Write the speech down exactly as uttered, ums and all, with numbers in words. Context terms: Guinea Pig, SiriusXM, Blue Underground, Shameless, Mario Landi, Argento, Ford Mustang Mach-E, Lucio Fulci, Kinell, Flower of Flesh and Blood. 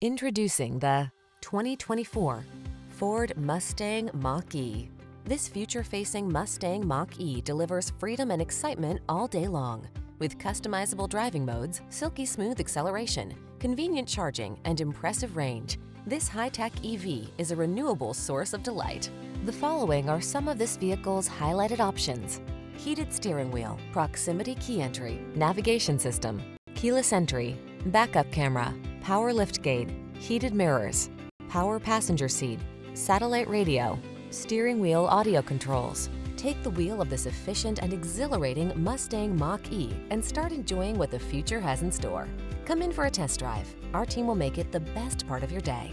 Introducing the twenty twenty-four Ford Mustang Mach-E. This future-facing Mustang Mach-E delivers freedom and excitement all day long. With customizable driving modes, silky smooth acceleration, convenient charging, and impressive range, this high-tech E V is a renewable source of delight. The following are some of this vehicle's highlighted options: heated steering wheel, proximity key entry, navigation system, keyless entry, backup camera, power liftgate, heated mirrors, power passenger seat, satellite radio, steering wheel audio controls. Take the wheel of this efficient and exhilarating Mustang Mach-E and start enjoying what the future has in store. Come in for a test drive. Our team will make it the best part of your day.